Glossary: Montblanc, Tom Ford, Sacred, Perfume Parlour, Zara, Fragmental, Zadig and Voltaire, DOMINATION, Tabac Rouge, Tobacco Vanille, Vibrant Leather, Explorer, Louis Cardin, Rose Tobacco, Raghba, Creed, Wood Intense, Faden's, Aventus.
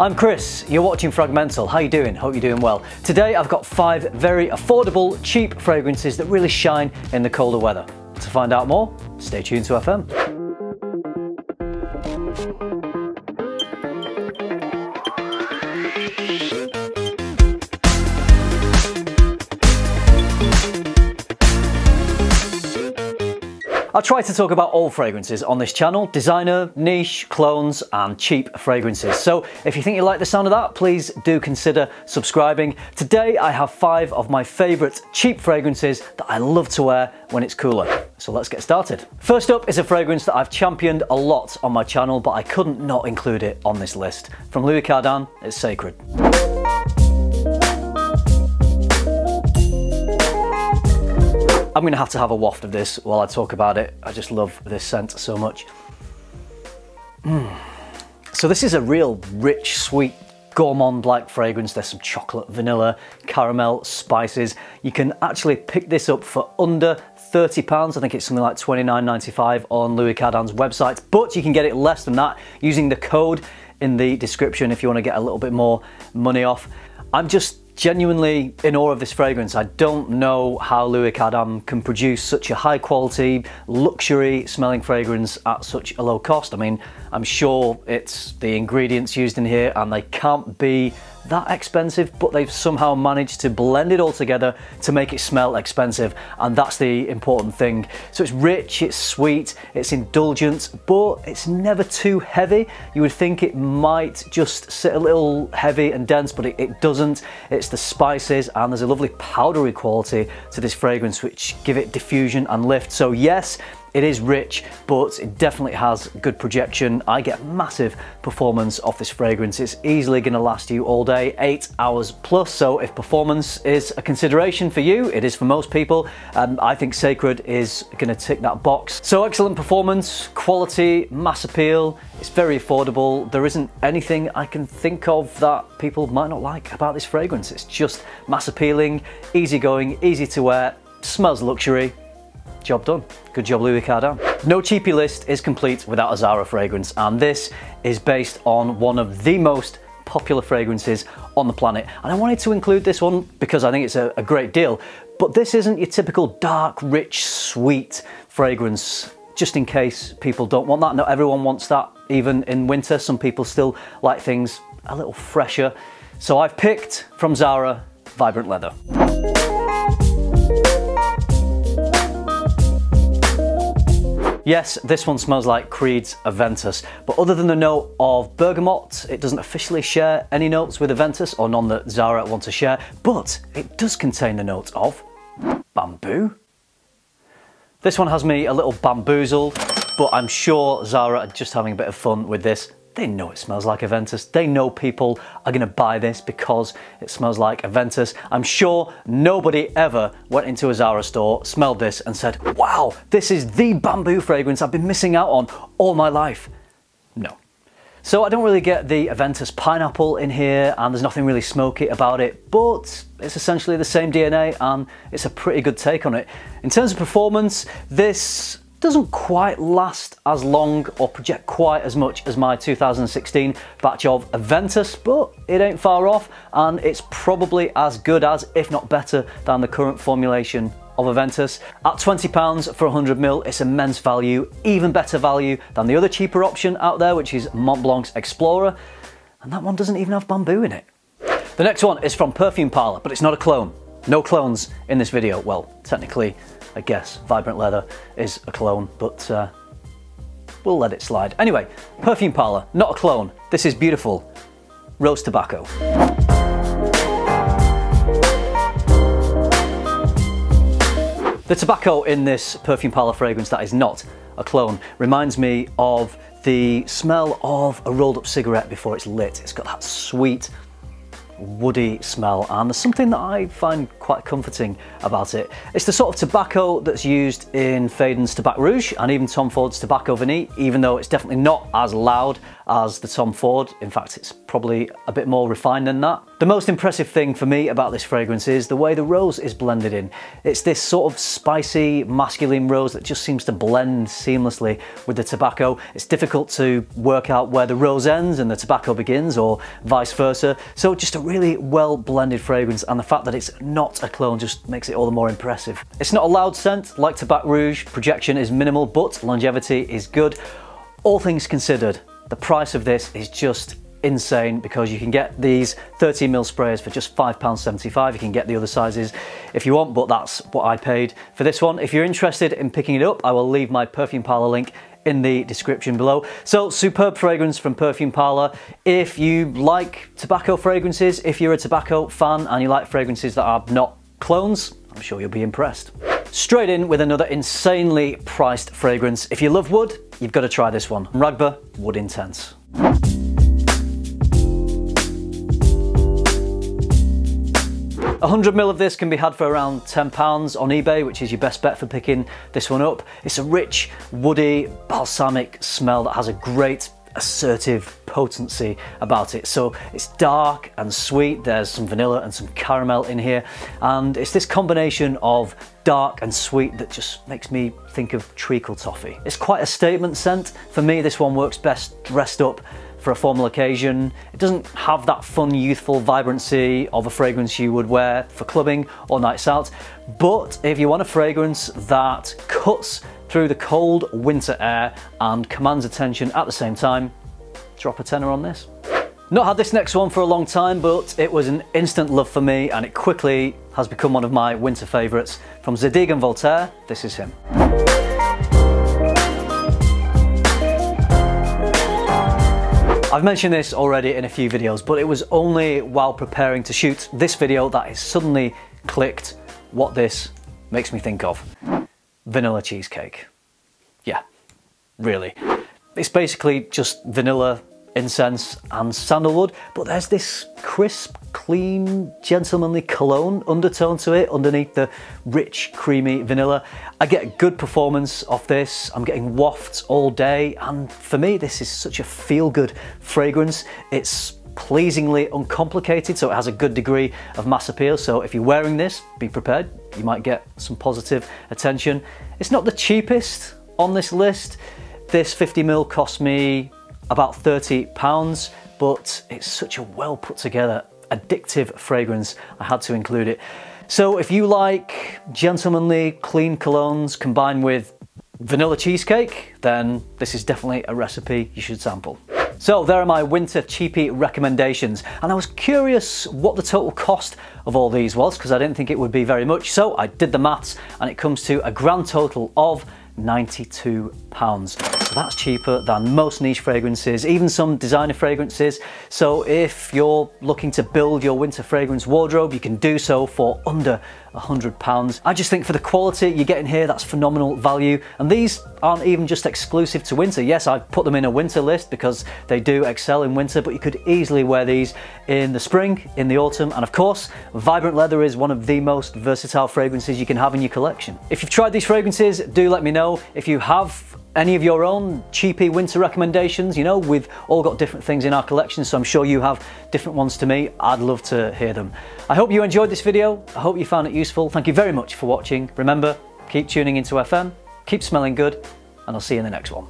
I'm Chris, you're watching Fragmental. How you doing? Hope you're doing well. Today I've got 5 very affordable, cheap fragrances that really shine in the colder weather. To find out more, stay tuned to FM. I try to talk about all fragrances on this channel: designer, niche, clones and cheap fragrances. So if you think you like the sound of that, please do consider subscribing. Today I have 5 of my favourite cheap fragrances that I love to wear when it's cooler. So let's get started. First up is a fragrance that I've championed a lot on my channel, but I couldn't not include it on this list. From Louis Cardin, it's Sacred. I'm going to have a waft of this while I talk about it. I just love this scent so much. So this is a real rich, sweet, gourmand-like fragrance. There's some chocolate, vanilla, caramel, spices. You can actually pick this up for under £30. I think it's something like £29.95 on Louis Cardin's website, but you can get it less than that using the code in the description if you want to get a little bit more money off. I'm just genuinely in awe of this fragrance. I don't know how Louis Cardin can produce such a high quality, luxury smelling fragrance at such a low cost. I mean, I'm sure it's the ingredients used in here and they can't be that expensive, but they've somehow managed to blend it all together to make it smell expensive, and that's the important thing. So it's rich, it's sweet, it's indulgent, but it's never too heavy. You would think it might just sit a little heavy and dense, but it doesn't. It's the spices, and there's a lovely powdery quality to this fragrance which give it diffusion and lift. So yes, it is rich, but it definitely has good projection. I get massive performance off this fragrance. It's easily going to last you all day, 8 hours plus. So if performance is a consideration for you, it is for most people, and I think Sacred is going to tick that box. So excellent performance, quality, mass appeal. It's very affordable. There isn't anything I can think of that people might not like about this fragrance. It's just mass appealing, easygoing, easy to wear, smells luxury. Job done. Good job, Louis Cardin. No cheapie list is complete without a Zara fragrance, and this is based on one of the most popular fragrances on the planet. And I wanted to include this one because I think it's a great deal, but this isn't your typical dark, rich, sweet fragrance, just in case people don't want that. Not everyone wants that, even in winter. Some people still like things a little fresher. So I've picked from Zara, Vibrant Leather. Yes, this one smells like Creed's Aventus, but other than the note of bergamot, it doesn't officially share any notes with Aventus, or none that Zara want to share, but it does contain the note of bamboo. This one has me a little bamboozled, but I'm sure Zara are just having a bit of fun with this. They know it smells like Aventus. They know people are going to buy this because it smells like Aventus. I'm sure nobody ever went into a Zara store, smelled this and said, wow, this is the bamboo fragrance I've been missing out on all my life. No. So I don't really get the Aventus pineapple in here, and there's nothing really smoky about it, but it's essentially the same DNA and it's a pretty good take on it. In terms of performance, this doesn't quite last as long or project quite as much as my 2016 batch of Aventus, but it ain't far off, and it's probably as good as, if not better than, the current formulation of Aventus. At £20 for 100ml, it's immense value, even better value than the other cheaper option out there, which is Montblanc's Explorer, and that one doesn't even have bamboo in it. The next one is from Perfume Parlour, but it's not a clone. No clones in this video. Well, technically, I guess Vibrant Leather is a clone, but we'll let it slide. Anyway, Perfume Parlour, not a clone. This is beautiful. Rose Tobacco. The tobacco in this Perfume Parlour fragrance that is not a clone reminds me of the smell of a rolled up cigarette before it's lit. It's got that sweet, woody smell, and there's something that I find quite comforting about it. It's the sort of tobacco that's used in Faden's Tabac Rouge and even Tom Ford's Tobacco Vanille, even though it's definitely not as loud as the Tom Ford. In fact, it's probably a bit more refined than that. The most impressive thing for me about this fragrance is the way the rose is blended in. It's this sort of spicy, masculine rose that just seems to blend seamlessly with the tobacco. It's difficult to work out where the rose ends and the tobacco begins, or vice versa. So just a really well blended fragrance, and the fact that it's not a clone just makes it all the more impressive. It's not a loud scent like Tabac Rouge, projection is minimal, but longevity is good. All things considered, the price of this is just insane, because you can get these 13mm sprayers for just £5.75. You can get the other sizes if you want, but that's what I paid for this one. If you're interested in picking it up, I will leave my Perfume Parlour link in the description below. So, superb fragrance from Perfume Parlour. If you like tobacco fragrances, if you're a tobacco fan and you like fragrances that are not clones, I'm sure you'll be impressed. Straight in with another insanely priced fragrance. If you love wood, you've got to try this one. Raghba Wood Intense. A 100ml of this can be had for around £10 on eBay, which is your best bet for picking this one up. It's a rich, woody, balsamic smell that has a great assertive potency about it. So it's dark and sweet, there's some vanilla and some caramel in here, and it's this combination of dark and sweet that just makes me think of treacle toffee. It's quite a statement scent. For me, this one works best dressed up for a formal occasion. It doesn't have that fun, youthful vibrancy of a fragrance you would wear for clubbing or nights out, but if you want a fragrance that cuts through the cold winter air and commands attention at the same time, drop a tenner on this. Not had this next one for a long time, but it was an instant love for me, and it quickly has become one of my winter favourites. From Zadig and Voltaire, this is him. I've mentioned this already in a few videos, but it was only while preparing to shoot this video that it suddenly clicked what this makes me think of. Vanilla cheesecake. Yeah, really. It's basically just vanilla, incense and sandalwood, but there's this crisp, clean, gentlemanly cologne undertone to it underneath the rich, creamy vanilla. I get good performance off this. I'm getting wafts all day, and for me this is such a feel-good fragrance. It's pleasingly uncomplicated, so it has a good degree of mass appeal. So if you're wearing this, be prepared, you might get some positive attention. It's not the cheapest on this list. This 50ml cost me about £30, but it's such a well put together, addictive fragrance, I had to include it. So if you like gentlemanly, clean colognes combined with vanilla cheesecake, then this is definitely a recipe you should sample. So there are my winter cheapie recommendations, and I was curious what the total cost of all these was, because I didn't think it would be very much, so I did the maths, and it comes to a grand total of £92. So that's cheaper than most niche fragrances, even some designer fragrances. So if you're looking to build your winter fragrance wardrobe, you can do so for under £100. I just think for the quality you get in here, that's phenomenal value. And these aren't even just exclusive to winter. Yes, I've put them in a winter list because they do excel in winter, but you could easily wear these in the spring, in the autumn, and of course, Vibrant Leather is one of the most versatile fragrances you can have in your collection. If you've tried these fragrances, do let me know. If you have any of your own cheapy winter recommendations, you know, we've all got different things in our collection, so I'm sure you have different ones to me. I'd love to hear them. I hope you enjoyed this video. I hope you found it useful. Thank you very much for watching. Remember, keep tuning into FM, keep smelling good, and I'll see you in the next one.